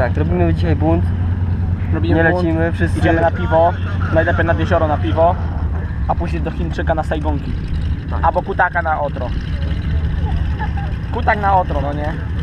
Tak, robimy dzisiaj bunt. Robimy nie bunt, lecimy, wszyscy. Idziemy na piwo, najlepiej nad jezioro na piwo, a później do Chińczyka na Sajgonki. Tak. Albo Kutaka na Otro. Kutak na Otro, no nie?